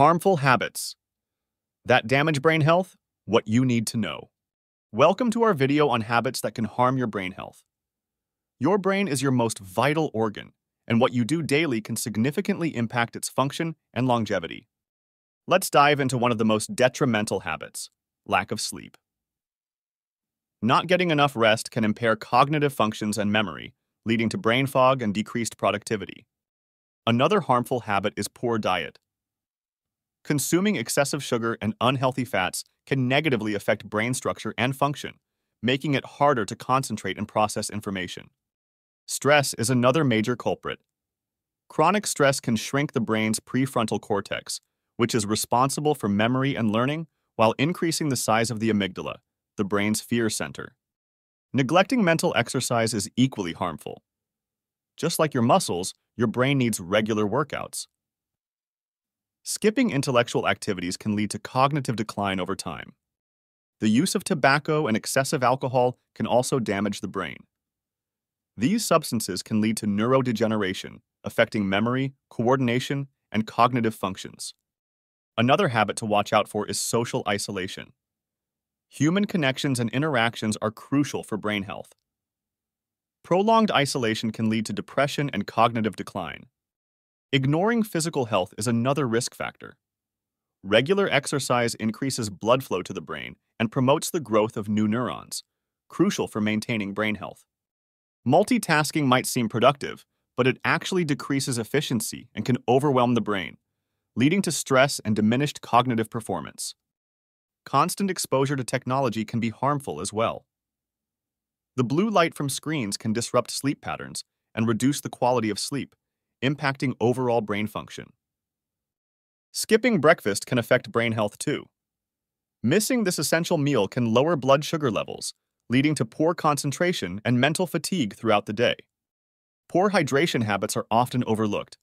Harmful habits that damage brain health, what you need to know. Welcome to our video on habits that can harm your brain health. Your brain is your most vital organ, and what you do daily can significantly impact its function and longevity. Let's dive into one of the most detrimental habits, lack of sleep. Not getting enough rest can impair cognitive functions and memory, leading to brain fog and decreased productivity. Another harmful habit is poor diet. Consuming excessive sugar and unhealthy fats can negatively affect brain structure and function, making it harder to concentrate and process information. Stress is another major culprit. Chronic stress can shrink the brain's prefrontal cortex, which is responsible for memory and learning, while increasing the size of the amygdala, the brain's fear center. Neglecting mental exercise is equally harmful. Just like your muscles, your brain needs regular workouts. Skipping intellectual activities can lead to cognitive decline over time. The use of tobacco and excessive alcohol can also damage the brain. These substances can lead to neurodegeneration, affecting memory, coordination, and cognitive functions. Another habit to watch out for is social isolation. Human connections and interactions are crucial for brain health. Prolonged isolation can lead to depression and cognitive decline. Ignoring physical health is another risk factor. Regular exercise increases blood flow to the brain and promotes the growth of new neurons, crucial for maintaining brain health. Multitasking might seem productive, but it actually decreases efficiency and can overwhelm the brain, leading to stress and diminished cognitive performance. Constant exposure to technology can be harmful as well. The blue light from screens can disrupt sleep patterns and reduce the quality of sleep, impacting overall brain function. Skipping breakfast can affect brain health too. Missing this essential meal can lower blood sugar levels, leading to poor concentration and mental fatigue throughout the day. Poor hydration habits are often overlooked.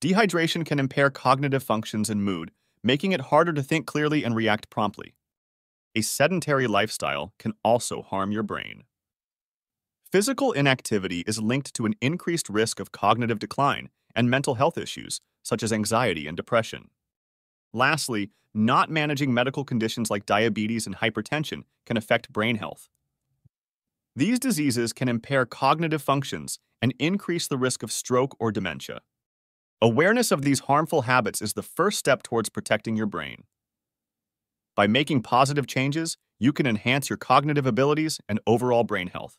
Dehydration can impair cognitive functions and mood, making it harder to think clearly and react promptly. A sedentary lifestyle can also harm your brain. Physical inactivity is linked to an increased risk of cognitive decline and mental health issues, such as anxiety and depression. Lastly, not managing medical conditions like diabetes and hypertension can affect brain health. These diseases can impair cognitive functions and increase the risk of stroke or dementia. Awareness of these harmful habits is the first step towards protecting your brain. By making positive changes, you can enhance your cognitive abilities and overall brain health.